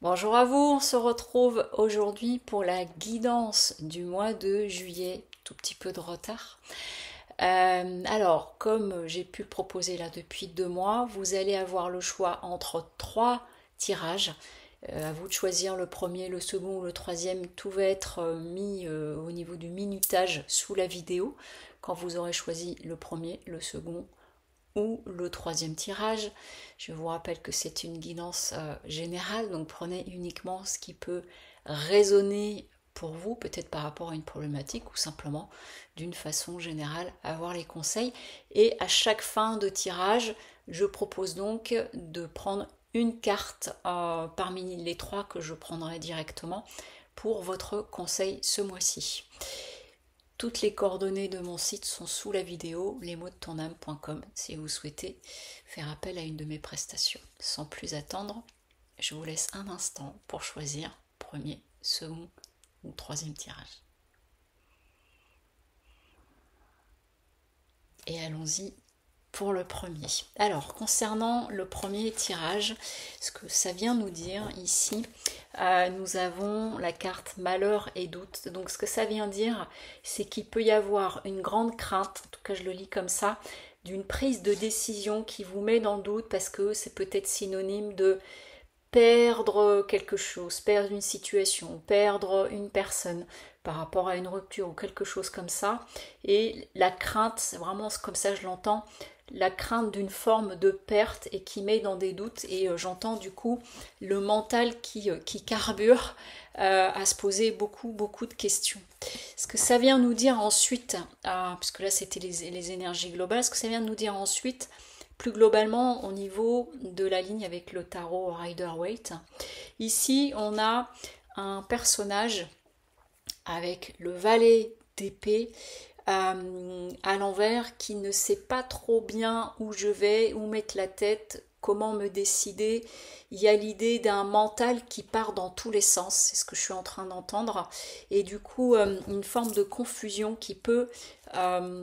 Bonjour à vous, on se retrouve aujourd'hui pour la guidance du mois de juillet, tout petit peu de retard. Alors, comme j'ai pu le proposer là depuis 2 mois, vous allez avoir le choix entre 3 tirages. À vous de choisir le premier, le second ou le troisième, tout va être mis au niveau du minutage sous la vidéo, quand vous aurez choisi le premier, le second ou le troisième tirage. Je vous rappelle que c'est une guidance générale, donc prenez uniquement ce qui peut résonner pour vous, peut-être par rapport à une problématique ou simplement d'une façon générale avoir les conseils. Et à chaque fin de tirage, je propose donc de prendre une carte parmi les 3 que je prendrai directement pour votre conseil ce mois-ci. Toutes les coordonnées de mon site sont sous la vidéo, lesmotsdetoname.com, si vous souhaitez faire appel à une de mes prestations. Sans plus attendre, je vous laisse un instant pour choisir premier, second ou troisième tirage. Et allons-y pour le premier. Alors, concernant le premier tirage, ce que ça vient nous dire ici, nous avons la carte malheur et doute. Donc, ce que ça vient dire, c'est qu'il peut y avoir une grande crainte, en tout cas je le lis comme ça, d'une prise de décision qui vous met dans le doute parce que c'est peut-être synonyme de perdre quelque chose, perdre une situation, perdre une personne par rapport à une rupture ou quelque chose comme ça. Et la crainte, c'est vraiment comme ça je l'entends, la crainte d'une forme de perte et qui met dans des doutes, et j'entends du coup le mental qui carbure à se poser beaucoup de questions. Ce que ça vient nous dire ensuite, puisque là c'était les énergies globales, ce que ça vient nous dire ensuite plus globalement au niveau de la ligne avec le tarot Rider-Waite, ici on a un personnage avec le valet d'épée à l'envers, qui ne sait pas trop bien où je vais, où mettre la tête, comment me décider. Il y a l'idée d'un mental qui part dans tous les sens, c'est ce que je suis en train d'entendre, et du coup une forme de confusion qui peut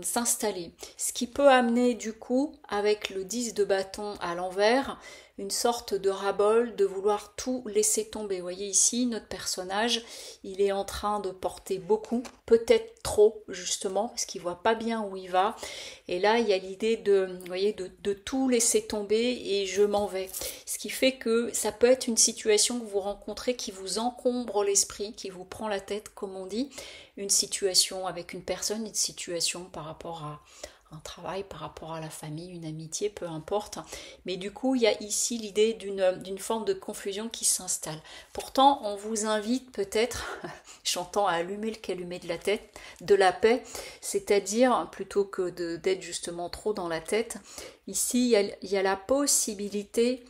s'installer. Ce qui peut amener du coup, avec le 10 de bâton à l'envers, une sorte de ras-bol, de vouloir tout laisser tomber. Vous voyez ici, notre personnage, il est en train de porter beaucoup, peut-être trop justement, parce qu'il ne voit pas bien où il va. Et là, il y a l'idée de, vous voyez, de tout laisser tomber et je m'en vais. Ce qui fait que ça peut être une situation que vous rencontrez qui vous encombre l'esprit, qui vous prend la tête, comme on dit. Une situation avec une personne, une situation par rapport à un travail, par rapport à la famille, une amitié, peu importe. Mais du coup, il y a ici l'idée d'une forme de confusion qui s'installe. Pourtant, on vous invite peut-être, j'entends, à allumer le calumet de la tête, de la paix, c'est-à-dire plutôt que d'être justement trop dans la tête. Ici, il y a la possibilité,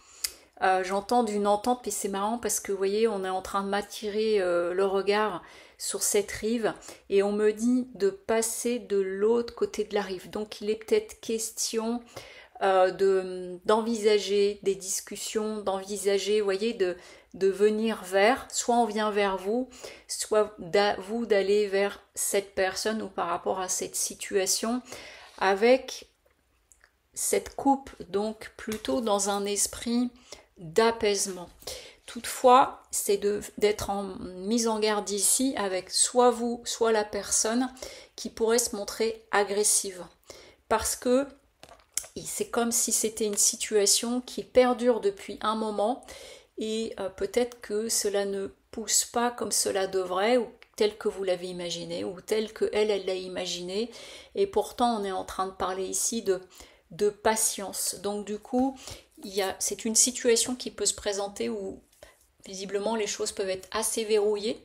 j'entends, d'une entente, et c'est marrant parce que, vous voyez, on est en train de m'attirer le regard sur cette rive et on me dit de passer de l'autre côté de la rive. Donc il est peut-être question d'envisager des discussions, d'envisager, vous voyez, de venir vers, soit on vient vers vous, soit vous d'aller vers cette personne ou par rapport à cette situation, avec cette coupe donc plutôt dans un esprit d'apaisement. Toutefois, c'est d'être en mise en garde ici avec soit vous, soit la personne qui pourrait se montrer agressive. Parce que c'est comme si c'était une situation qui perdure depuis un moment et peut-être que cela ne pousse pas comme cela devrait ou tel que vous l'avez imaginé ou tel que elle l'a imaginé. Et pourtant, on est en train de parler ici de patience. Donc du coup, c'est une situation qui peut se présenter où visiblement, les choses peuvent être assez verrouillées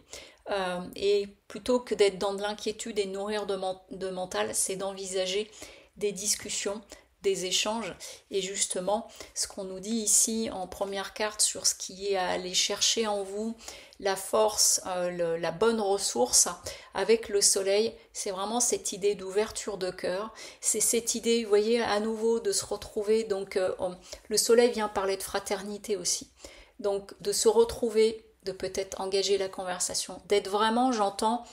et plutôt que d'être dans de l'inquiétude et nourrir de mental, c'est d'envisager des discussions, des échanges. Et justement, ce qu'on nous dit ici en première carte sur ce qui est à aller chercher en vous, la force, la bonne ressource avec le soleil, c'est vraiment cette idée d'ouverture de cœur. C'est cette idée, vous voyez, à nouveau de se retrouver. Donc, le soleil vient parler de fraternité aussi. Donc, de se retrouver, de peut-être engager la conversation, d'être vraiment, j'entends,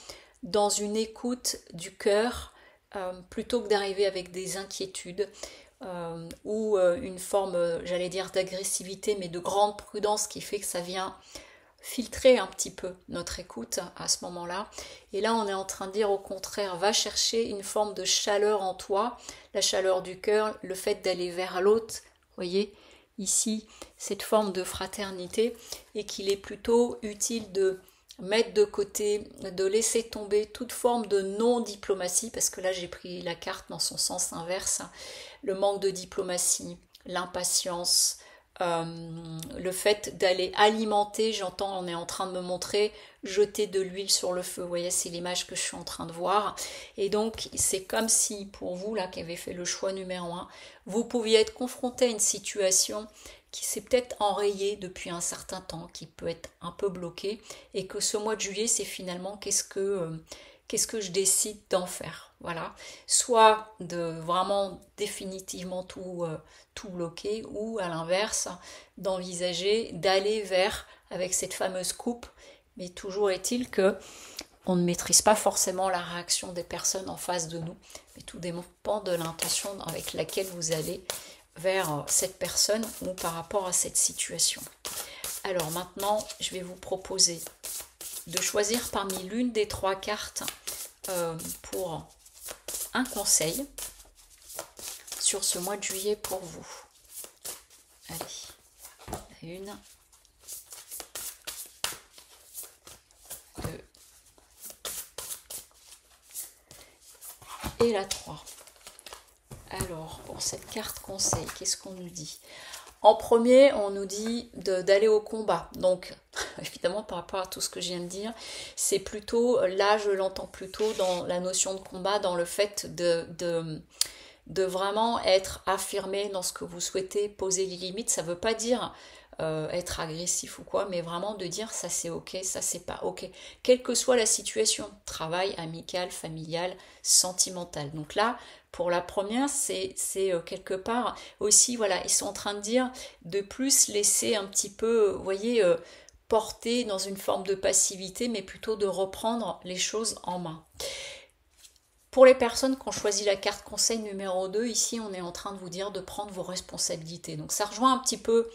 dans une écoute du cœur, plutôt que d'arriver avec des inquiétudes ou une forme, j'allais dire, d'agressivité, mais de grande prudence qui fait que ça vient filtrer un petit peu notre écoute à ce moment-là. Et là, on est en train de dire au contraire, va chercher une forme de chaleur en toi, la chaleur du cœur, le fait d'aller vers l'autre, voyez, ici, cette forme de fraternité, et qu'il est plutôt utile de mettre de côté, de laisser tomber toute forme de non-diplomatie, parce que là, j'ai pris la carte dans son sens inverse, le manque de diplomatie, l'impatience, le fait d'aller alimenter, j'entends, on est en train de me montrer, jeter de l'huile sur le feu, vous voyez, c'est l'image que je suis en train de voir, et donc c'est comme si pour vous là qui avez fait le choix numéro 1, vous pouviez être confronté à une situation qui s'est peut-être enrayée depuis un certain temps, qui peut être un peu bloquée, et que ce mois de juillet c'est finalement qu'est-ce que je décide d'en faire, voilà, soit de vraiment définitivement tout bloquer, ou à l'inverse, d'envisager d'aller vers, avec cette fameuse coupe, mais toujours est-il que on ne maîtrise pas forcément la réaction des personnes en face de nous, mais tout dépend de l'intention avec laquelle vous allez vers cette personne ou par rapport à cette situation. Alors maintenant, je vais vous proposer de choisir parmi l'une des trois cartes pour un conseil sur ce mois de juillet pour vous. Allez, une, deux, et la 3. Alors, pour cette carte conseil, qu'est-ce qu'on nous dit ? En premier, on nous dit d'aller au combat, donc évidemment par rapport à tout ce que je viens de dire, c'est plutôt, là je l'entends plutôt dans la notion de combat, dans le fait de vraiment être affirmé dans ce que vous souhaitez, poser les limites, ça ne veut pas dire être agressif ou quoi, mais vraiment de dire ça c'est ok, ça c'est pas ok, quelle que soit la situation, travail, amical, familial, sentimental. Donc là, pour la première, c'est quelque part aussi, voilà, ils sont en train de dire de plus laisser un petit peu, vous voyez, porter dans une forme de passivité, mais plutôt de reprendre les choses en main. Pour les personnes qui ont choisi la carte conseil numéro 2, ici on est en train de vous dire de prendre vos responsabilités. Donc ça rejoint un petit peu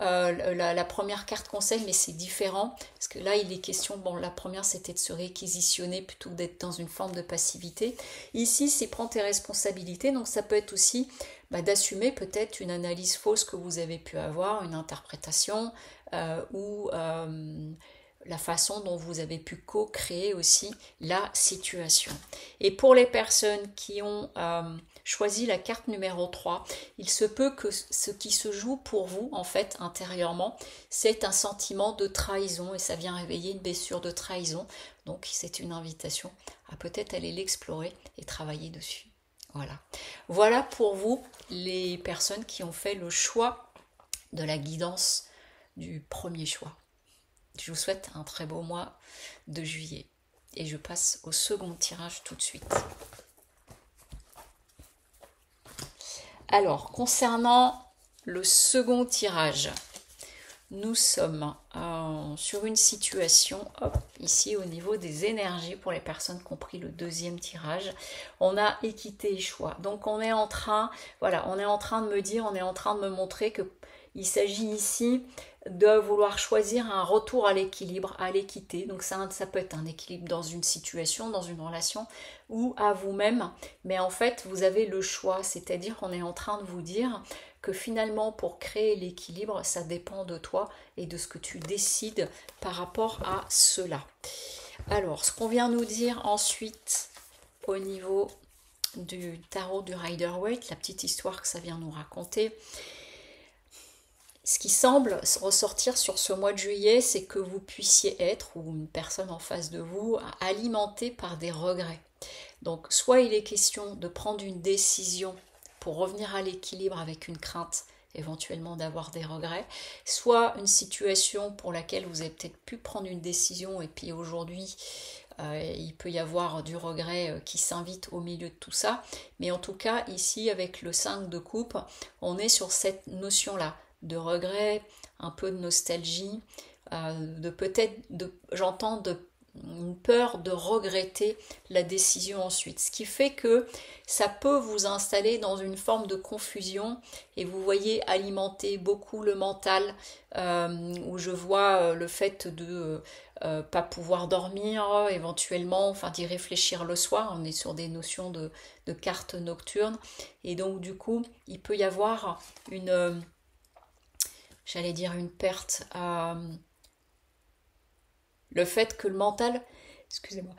la première carte conseil, mais c'est différent parce que là il est question, bon, la première c'était de se réquisitionner plutôt que d'être dans une forme de passivité, ici c'est prendre tes responsabilités, donc ça peut être aussi d'assumer peut-être une analyse fausse que vous avez pu avoir, une interprétation ou la façon dont vous avez pu co-créer aussi la situation. Et pour les personnes qui ont choisi la carte numéro 3, il se peut que ce qui se joue pour vous, en fait, intérieurement, c'est un sentiment de trahison, et ça vient réveiller une blessure de trahison. Donc, c'est une invitation à peut-être aller l'explorer et travailler dessus. Voilà. Voilà pour vous, les personnes qui ont fait le choix de la guidance du premier choix. Je vous souhaite un très beau mois de juillet. Et je passe au second tirage tout de suite. Alors, concernant le second tirage, nous sommes sur une situation, hop, ici au niveau des énergies, pour les personnes qui ont pris le deuxième tirage, on a équité et choix. Donc on est en train, voilà, on est en train de me dire, on est en train de me montrer que il s'agit ici de vouloir choisir un retour à l'équilibre, à l'équité. Donc ça peut être un équilibre dans une situation, dans une relation ou à vous-même. Mais en fait, vous avez le choix. C'est-à-dire qu'on est en train de vous dire que finalement, pour créer l'équilibre, ça dépend de toi et de ce que tu décides par rapport à cela. Alors, ce qu'on vient nous dire ensuite au niveau du tarot du Rider-Waite, la petite histoire que ça vient nous raconter, ce qui semble ressortir sur ce mois de juillet, c'est que vous puissiez être, ou une personne en face de vous, alimentée par des regrets. Donc, soit il est question de prendre une décision pour revenir à l'équilibre avec une crainte éventuellement d'avoir des regrets, soit une situation pour laquelle vous avez peut-être pu prendre une décision et puis aujourd'hui, il peut y avoir du regret qui s'invite au milieu de tout ça. Mais en tout cas, ici, avec le 5 de coupe, on est sur cette notion-là de regret, un peu de nostalgie, de peut-être, j'entends, une peur de regretter la décision ensuite. Ce qui fait que ça peut vous installer dans une forme de confusion et vous voyez alimenter beaucoup le mental, où je vois le fait de pas pouvoir dormir, éventuellement, enfin d'y réfléchir le soir. On est sur des notions de cartes nocturnes. Et donc du coup, il peut y avoir une, j'allais dire une perte à... Le fait que le mental, excusez-moi,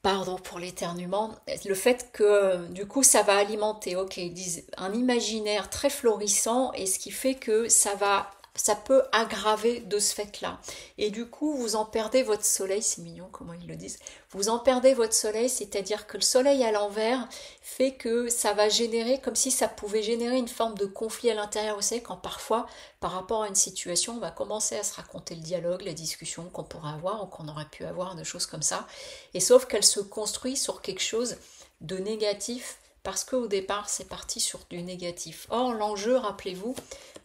pardon pour l'éternuement, le fait que du coup ça va alimenter, ok, ils disent un imaginaire très florissant, et ce qui fait que ça peut aggraver de ce fait-là. Et du coup, vous en perdez votre soleil, c'est mignon comment ils le disent, vous en perdez votre soleil, c'est-à-dire que le soleil à l'envers fait que ça va générer, comme si ça pouvait générer une forme de conflit à l'intérieur. Vous savez, quand parfois, par rapport à une situation, on va commencer à se raconter le dialogue, la discussion qu'on pourrait avoir ou qu'on aurait pu avoir, des choses comme ça, et sauf qu'elle se construit sur quelque chose de négatif, parce qu'au départ, c'est parti sur du négatif. Or, l'enjeu, rappelez-vous,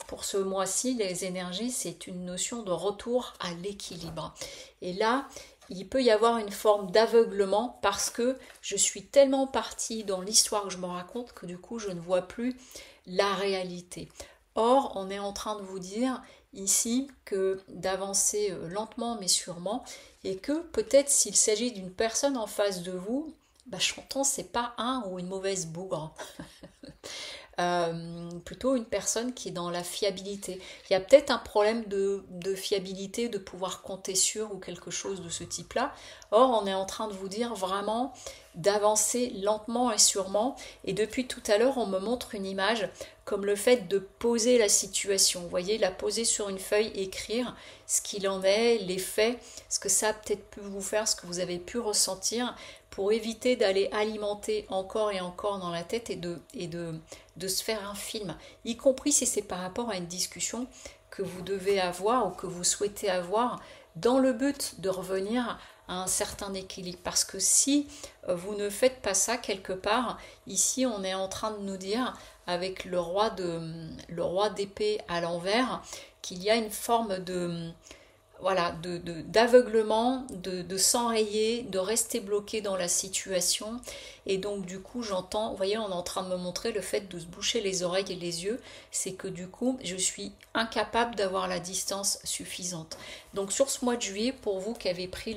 pour ce mois-ci, les énergies, c'est une notion de retour à l'équilibre. Et là, il peut y avoir une forme d'aveuglement parce que je suis tellement partie dans l'histoire que je me raconte que du coup, je ne vois plus la réalité. Or, on est en train de vous dire ici que d'avancer lentement mais sûrement, et que peut-être s'il s'agit d'une personne en face de vous, bah, j'entends, c'est pas un ou une mauvaise bougre, plutôt une personne qui est dans la fiabilité. Il y a peut-être un problème de fiabilité, de pouvoir compter sur ou quelque chose de ce type-là. Or, on est en train de vous dire vraiment d'avancer lentement et sûrement. Et depuis tout à l'heure, on me montre une image comme le fait de poser la situation. Vous voyez, la poser sur une feuille, écrire ce qu'il en est, les faits, ce que ça a peut-être pu vous faire, ce que vous avez pu ressentir, pour éviter d'aller alimenter encore et encore dans la tête et de se faire un film, y compris si c'est par rapport à une discussion que vous devez avoir ou que vous souhaitez avoir, dans le but de revenir à un certain équilibre. Parce que si vous ne faites pas ça, quelque part, ici on est en train de nous dire, avec le roi d'épée à l'envers, qu'il y a une forme de... Voilà, d'aveuglement, de s'enrayer, de rester bloqué dans la situation. Et donc du coup, j'entends, vous voyez, on est en train de me montrer le fait de se boucher les oreilles et les yeux. C'est que du coup, je suis incapable d'avoir la distance suffisante. Donc sur ce mois de juillet, pour vous qui avez fait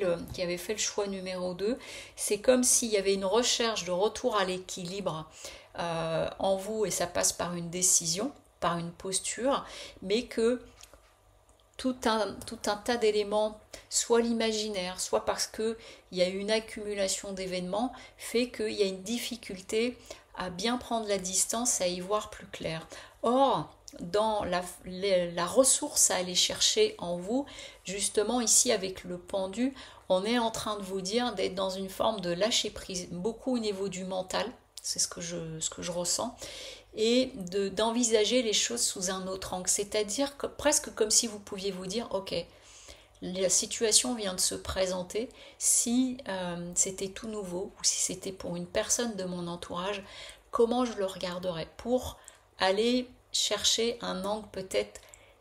le choix numéro 2, c'est comme s'il y avait une recherche de retour à l'équilibre en vous, et ça passe par une décision, par une posture, mais que... Tout un tas d'éléments, soit l'imaginaire, soit parce qu'il y a une accumulation d'événements, fait qu'il y a une difficulté à bien prendre la distance, à y voir plus clair. Or, dans la ressource à aller chercher en vous, justement ici avec le pendu, on est en train de vous dire d'être dans une forme de lâcher prise, beaucoup au niveau du mental, c'est ce que je ressens, et d'envisager les choses sous un autre angle, c'est-à-dire presque comme si vous pouviez vous dire, ok, la situation vient de se présenter, si c'était tout nouveau, ou si c'était pour une personne de mon entourage, comment je le regarderais, pour aller chercher un angle peut-être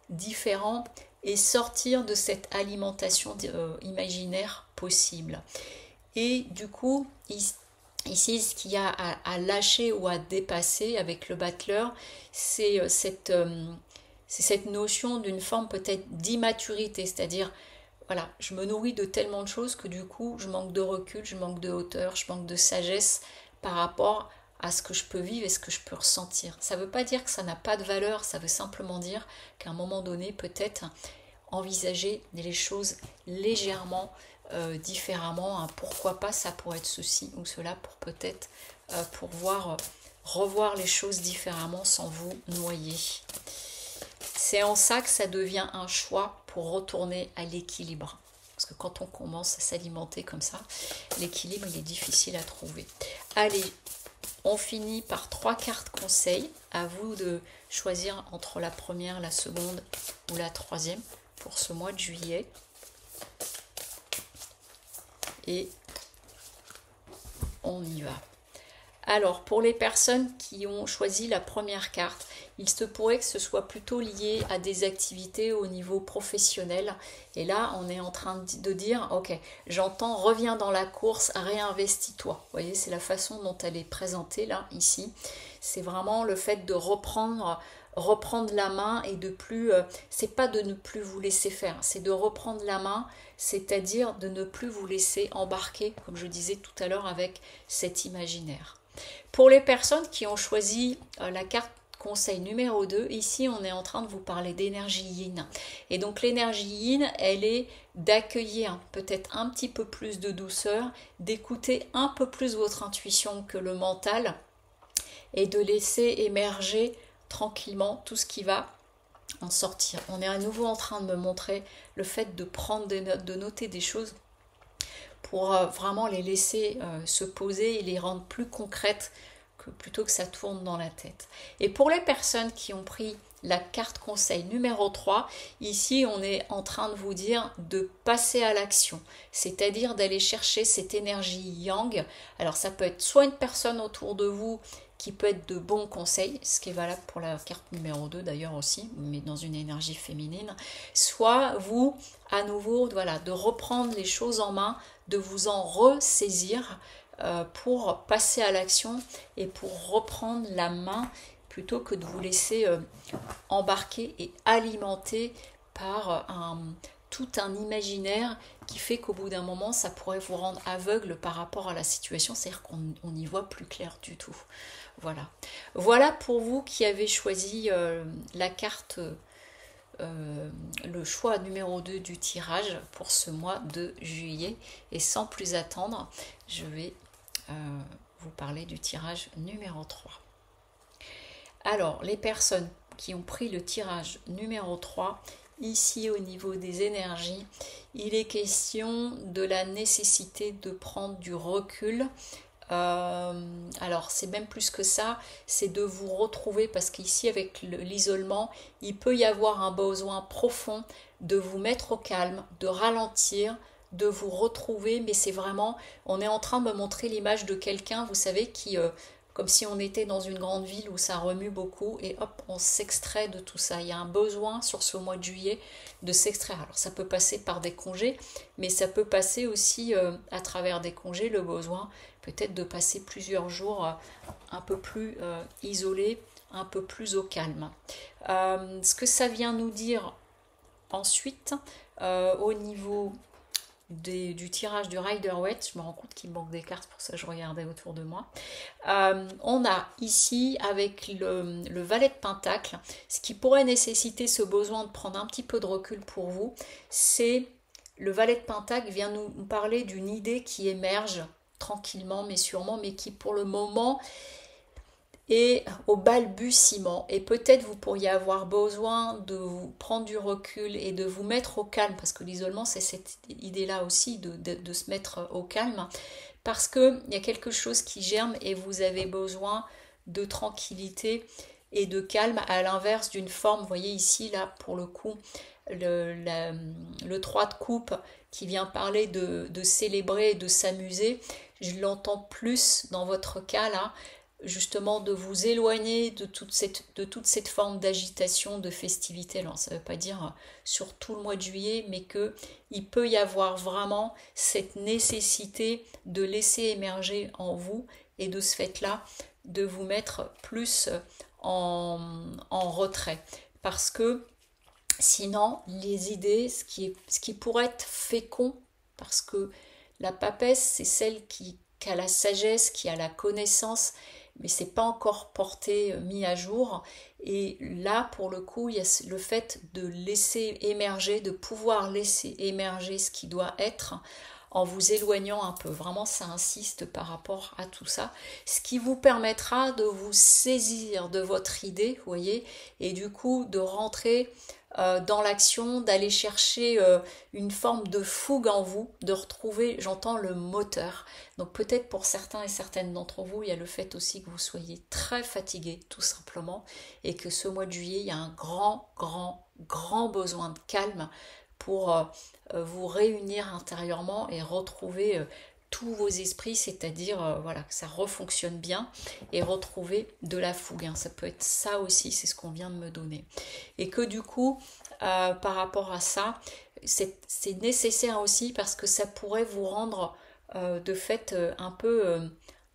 différent, et sortir de cette alimentation imaginaire possible. Et du coup, ici, ce qu'il y a à lâcher ou à dépasser avec le battleur, c'est cette notion d'une forme peut-être d'immaturité, c'est-à-dire, voilà, je me nourris de tellement de choses que du coup, je manque de recul, je manque de hauteur, je manque de sagesse par rapport à ce que je peux vivre et ce que je peux ressentir. Ça ne veut pas dire que ça n'a pas de valeur, ça veut simplement dire qu'à un moment donné, peut-être envisager les choses légèrement différemment, hein. Pourquoi pas, ça pourrait être ceci ou cela, pour peut-être revoir les choses différemment sans vous noyer. C'est en ça que ça devient un choix pour retourner à l'équilibre, parce que quand on commence à s'alimenter comme ça, l'équilibre il est difficile à trouver. Allez, on finit par 3 cartes conseils, à vous de choisir entre la première, la seconde ou la troisième pour ce mois de juillet. Et on y va. Alors, pour les personnes qui ont choisi la première carte, il se pourrait que ce soit plutôt lié à des activités au niveau professionnel. Et là, on est en train de dire, ok, j'entends, reviens dans la course, réinvestis-toi. Vous voyez, c'est la façon dont elle est présentée là, ici. C'est vraiment le fait de reprendre la main et de plus... c'est pas de ne plus vous laisser faire, c'est de reprendre la main, c'est-à-dire de ne plus vous laisser embarquer, comme je disais tout à l'heure avec cet imaginaire. Pour les personnes qui ont choisi la carte conseil numéro 2, ici on est en train de vous parler d'énergie yin. Et donc l'énergie yin, elle est d'accueillir peut-être un petit peu plus de douceur, d'écouter un peu plus votre intuition que le mental et de laisser émerger tranquillement tout ce qui va en sortir. On est à nouveau en train de me montrer le fait de prendre des notes, de noter des choses pour vraiment les laisser se poser et les rendre plus concrètes plutôt que ça tourne dans la tête. Et pour les personnes qui ont pris la carte conseil numéro 3, ici on est en train de vous dire de passer à l'action, c'est-à-dire d'aller chercher cette énergie yang. Alors ça peut être soit une personne autour de vous qui peut être de bons conseils, ce qui est valable pour la carte numéro 2 d'ailleurs aussi, mais dans une énergie féminine, soit vous, à nouveau, voilà, de reprendre les choses en main, de vous en ressaisir, pour passer à l'action et pour reprendre la main plutôt que de vous laisser embarquer et alimenter par tout un imaginaire qui fait qu'au bout d'un moment ça pourrait vous rendre aveugle par rapport à la situation, c'est-à-dire qu'on n'y voit plus clair du tout. Voilà, voilà pour vous qui avez choisi la carte le choix numéro 2 du tirage pour ce mois de juillet. Et sans plus attendre, je vais vous parler du tirage numéro 3. Alors, les personnes qui ont pris le tirage numéro 3, ici au niveau des énergies, il est question de la nécessité de prendre du recul. Alors c'est même plus que ça, c'est de vous retrouver, parce qu'ici avec l'isolement, il peut y avoir un besoin profond de vous mettre au calme, de ralentir, de vous retrouver, mais c'est vraiment, on est en train de me montrer l'image de quelqu'un, vous savez, qui, comme si on était dans une grande ville où ça remue beaucoup, et hop, on s'extrait de tout ça. Il y a un besoin sur ce mois de juillet de s'extraire. Alors ça peut passer par des congés, mais ça peut passer aussi à travers des congés, le besoin peut-être de passer plusieurs jours un peu plus isolés, un peu plus au calme. Ce que ça vient nous dire ensuite, au niveau du tirage du Rider-Waite, je me rends compte qu'il manque des cartes, pour ça je regardais autour de moi. On a ici avec le valet de pentacle, ce qui pourrait nécessiter ce besoin de prendre un petit peu de recul pour vous, c'est le valet de pentacle vient nous parler d'une idée qui émerge tranquillement mais sûrement, mais qui pour le moment est au balbutiement, et peut-être vous pourriez avoir besoin de vous prendre du recul et de vous mettre au calme, parce que l'isolement c'est cette idée là aussi de se mettre au calme, parce que il y a quelque chose qui germe et vous avez besoin de tranquillité et de calme, à l'inverse d'une forme, vous voyez ici là pour le coup le 3 de coupe qui vient parler de célébrer et de s'amuser, je l'entends plus dans votre cas là, justement de vous éloigner de toute cette forme d'agitation, de festivité. Alors ça ne veut pas dire sur tout le mois de juillet, mais qu'il peut y avoir vraiment cette nécessité de laisser émerger en vous et de ce fait-là, de vous mettre plus en retrait. Parce que sinon, les idées, ce qui pourrait être fécond, parce que la papesse, c'est celle qui a la sagesse, qui a la connaissance, mais c'est pas encore porté, mis à jour, et là pour le coup il y a le fait de laisser émerger, de pouvoir laisser émerger ce qui doit être en vous éloignant un peu, vraiment ça insiste par rapport à tout ça, ce qui vous permettra de vous saisir de votre idée, vous voyez, et du coup de rentrer dans l'action, d'aller chercher une forme de fougue en vous, de retrouver, j'entends, le moteur. Donc peut-être pour certains et certaines d'entre vous, il y a le fait aussi que vous soyez très fatigué, tout simplement, et que ce mois de juillet, il y a un grand besoin de calme pour vous réunir intérieurement et retrouver tous vos esprits, c'est-à-dire voilà, que ça refonctionne bien et retrouver de la fougue, hein. Ça peut être ça aussi, c'est ce qu'on vient de me donner. Et que du coup, par rapport à ça, c'est nécessaire aussi parce que ça pourrait vous rendre de fait un peu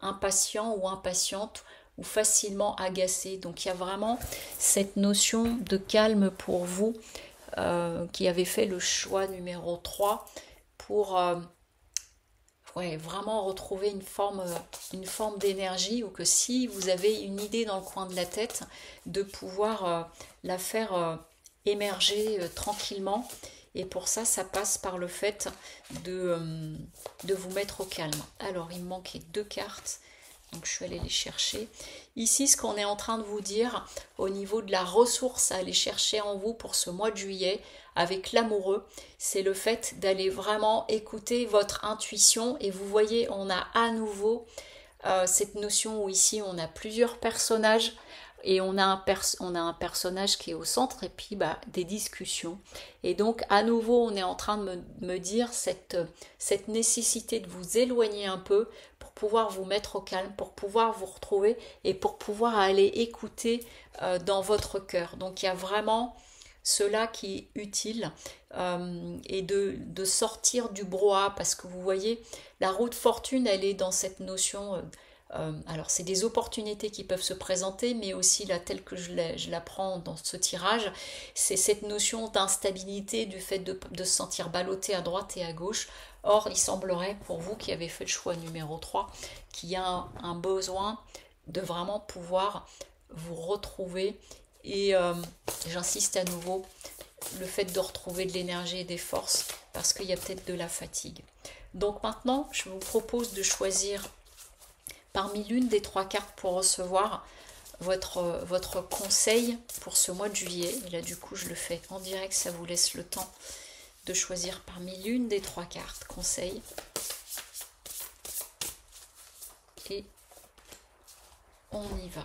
impatient ou impatiente ou facilement agacé. Donc il y a vraiment cette notion de calme pour vous qui avez fait le choix numéro 3 pour vraiment retrouver une forme d'énergie, ou que si vous avez une idée dans le coin de la tête, de pouvoir la faire émerger tranquillement. Et pour ça, ça passe par le fait de vous mettre au calme. Alors, il me manquait 2 cartes, donc je suis allée les chercher. Ici, ce qu'on est en train de vous dire au niveau de la ressource à aller chercher en vous pour ce mois de juillet avec l'amoureux, c'est le fait d'aller vraiment écouter votre intuition. Et vous voyez, on a à nouveau cette notion où ici, on a plusieurs personnages. Et on a un personnage qui est au centre et puis bah, des discussions. Et donc à nouveau on est en train de me dire cette nécessité de vous éloigner un peu pour pouvoir vous mettre au calme, pour pouvoir vous retrouver et pour pouvoir aller écouter dans votre cœur. Donc il y a vraiment cela qui est utile et de sortir du brouhaha, parce que vous voyez la roue de fortune, elle est dans cette notion... alors c'est des opportunités qui peuvent se présenter, mais aussi là telle que je la prends dans ce tirage, c'est cette notion d'instabilité, du fait de se sentir ballotté à droite et à gauche. Or il semblerait pour vous qui avez fait le choix numéro 3 qu'il y a un besoin de vraiment pouvoir vous retrouver et j'insiste à nouveau, le fait de retrouver de l'énergie et des forces, parce qu'il y a peut-être de la fatigue. Donc maintenant je vous propose de choisir parmi l'une des 3 cartes pour recevoir votre conseil pour ce mois de juillet. Et là, du coup, je le fais en direct. Ça vous laisse le temps de choisir parmi l'une des 3 cartes conseil. Et on y va.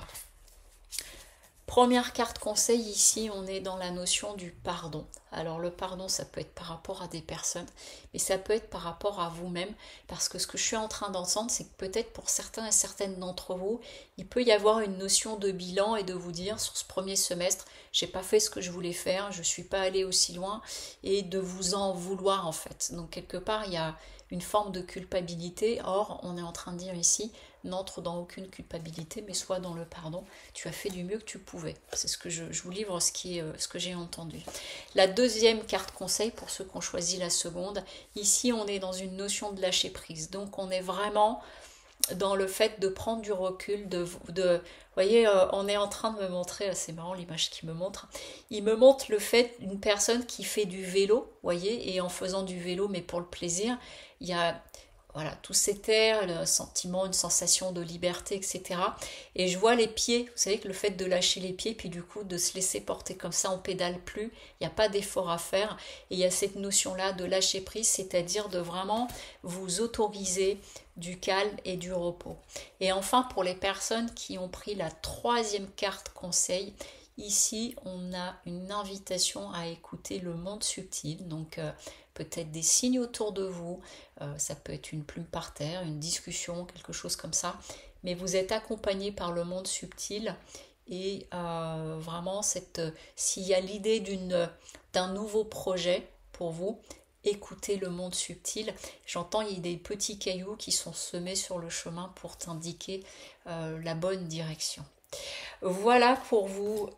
Première carte conseil, ici, on est dans la notion du pardon. Alors le pardon, ça peut être par rapport à des personnes, mais ça peut être par rapport à vous-même, parce que ce que je suis en train d'entendre, c'est que peut-être pour certains et certaines d'entre vous, il peut y avoir une notion de bilan et de vous dire sur ce premier semestre, j'ai pas fait ce que je voulais faire, je suis pas allée aussi loin, et de vous en vouloir en fait. Donc quelque part, il y a une forme de culpabilité. Or, on est en train de dire ici, n'entre dans aucune culpabilité, mais sois dans le pardon, tu as fait du mieux que tu pouvais. C'est ce que je vous livre, ce que j'ai entendu. La deuxième carte conseil, pour ceux qui ont choisi la seconde, ici on est dans une notion de lâcher prise. Donc on est vraiment dans le fait de prendre du recul, vous voyez, on est en train de me montrer, c'est marrant l'image qu'il me montre, il me montre le fait d'une personne qui fait du vélo, voyez, et en faisant du vélo, mais pour le plaisir, il y a... Voilà, tout s'étère, le sentiment, une sensation de liberté, etc. Et je vois les pieds, vous savez que le fait de lâcher les pieds, puis du coup de se laisser porter comme ça, on pédale plus, il n'y a pas d'effort à faire. Et il y a cette notion-là de lâcher prise, c'est-à-dire de vraiment vous autoriser du calme et du repos. Et enfin, pour les personnes qui ont pris la 3e carte conseil, ici, on a une invitation à écouter le monde subtil, donc... peut-être des signes autour de vous, ça peut être une plume par terre, une discussion, quelque chose comme ça, mais vous êtes accompagné par le monde subtil et vraiment s'il y a l'idée d'un nouveau projet pour vous, écoutez le monde subtil. J'entends il y a des petits cailloux qui sont semés sur le chemin pour t'indiquer la bonne direction. Voilà pour vous...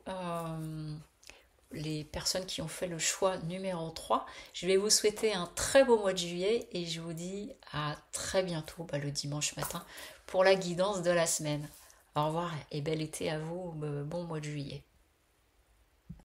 les personnes qui ont fait le choix numéro 3. Je vais vous souhaiter un très beau mois de juillet et je vous dis à très bientôt, le dimanche matin, pour la guidance de la semaine. Au revoir et bel été à vous, bon mois de juillet.